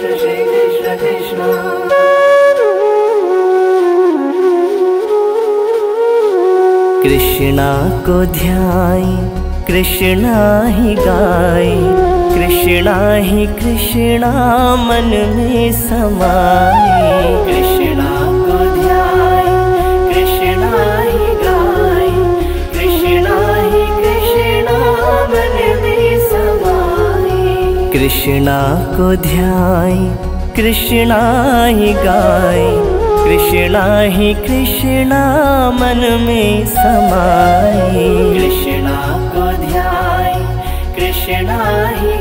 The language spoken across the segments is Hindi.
कृष्ण श्री कृष्ण कृष्णा। कृष्णा को ध्याए कृष्णा ही गाए, कृष्णा मन में समाए। कृष्णा को ध्याए कृष्णा ही कृष्णा मन में समाए। कृष्णा को ध्याए कृष्णा ही गाए, कृष्णा मन में समाए। कृष्णा को ध्याए कृष्णा ही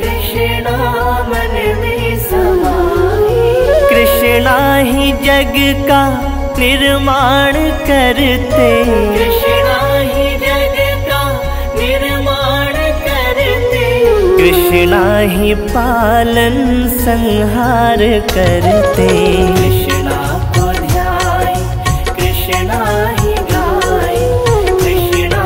कृष्णा मन में समाए। कृष्णा ही जग का निर्माण करते, कृष्णा ही पालन संहार करते। कृष्णा को ध्याए कृष्णा ही कृष्णा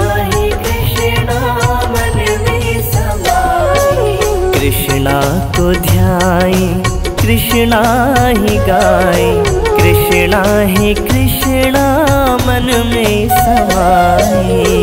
मन में समाए। कृष्णा को ध्याए कृष्णा ही गाए, कृष्णा मन में समाए।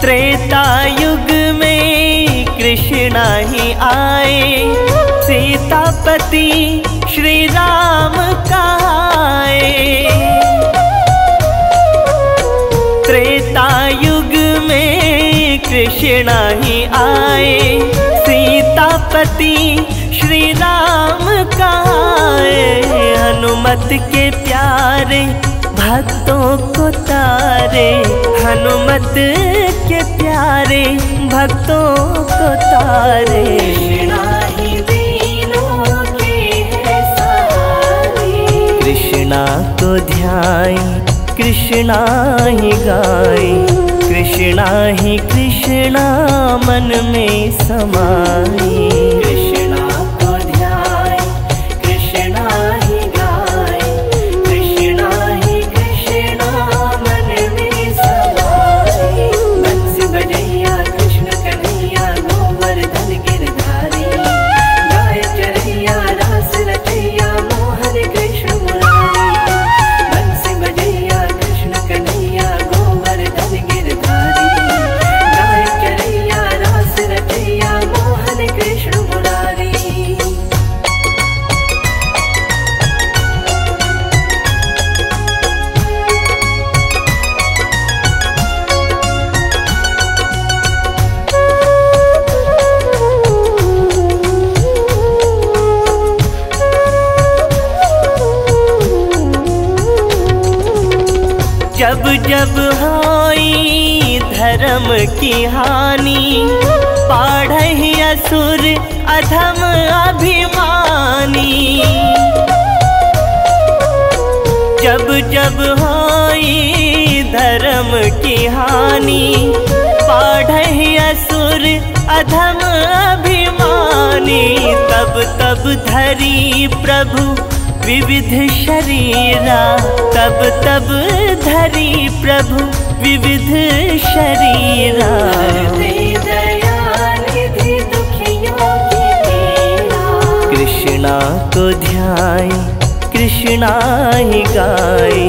त्रेता युग में कृष्णा ही आए, सीतापति श्री राम कहाए। त्रेता युग में कृष्णा ही आए, सीतापति श्री राम कहाए। हनुमत के प्यारे भक्तों को तारे, हनुमत के प्यारे भक्तों को तारे। कृष्णा को ध्याए कृष्णा ही गाए, कृष्णा मन में समाए। जब जब होई धर्म की हानि, पाढ़हि असुर अधम अभिमानी। जब जब होई धर्म की हानि, पाढ़हि असुर अधम अभिमानी। तब तब धरी प्रभु विविध शरीरा, तब तब धरी प्रभु विविध शरीरा। कृष्णा को ध्याए कृष्णा ही गाए,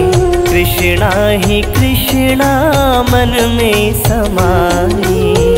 कृष्णा मन में समाए।